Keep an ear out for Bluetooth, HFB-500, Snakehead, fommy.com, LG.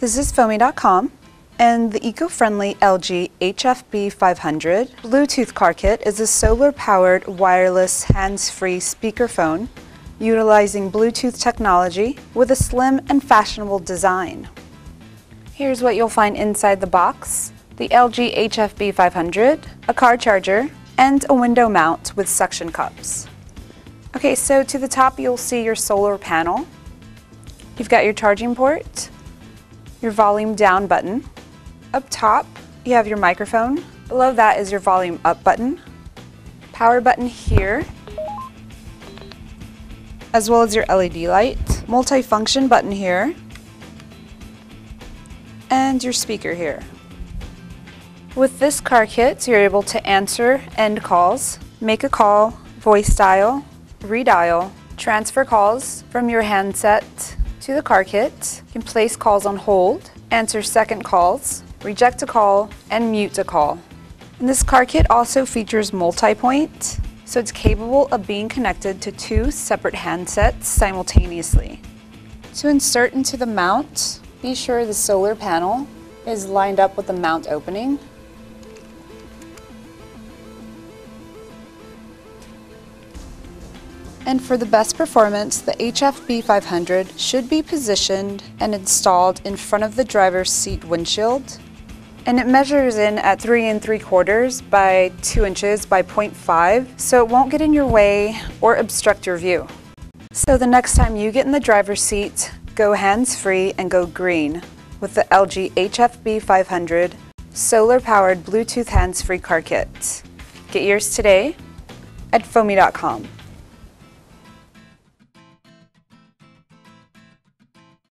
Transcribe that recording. This is fommy.com, and the eco-friendly LG HFB-500 Bluetooth car kit is a solar-powered wireless hands-free speakerphone utilizing Bluetooth technology with a slim and fashionable design. Here's what you'll find inside the box: the LG HFB-500, a car charger, and a window mount with suction cups. Okay, so to the top you'll see your solar panel. You've got your charging port, your volume down button. Up top, you have your microphone. Below that is your volume up button, power button here, as well as your LED light, multifunction button here, and your speaker here. With this car kit, you're able to answer end calls, make a call, voice dial, redial, transfer calls from your handset to the car kit. You can place calls on hold, answer second calls, reject a call, and mute a call. And this car kit also features multi-point, so it's capable of being connected to two separate handsets simultaneously. To insert into the mount, be sure the solar panel is lined up with the mount opening. And for the best performance, the HFB-500 should be positioned and installed in front of the driver's seat windshield. And it measures in at 3 3/4 by 2 inches by 0.5, so it won't get in your way or obstruct your view. So the next time you get in the driver's seat, go hands-free and go green with the LG HFB-500 solar-powered Bluetooth hands-free car kit. Get yours today at fommy.com.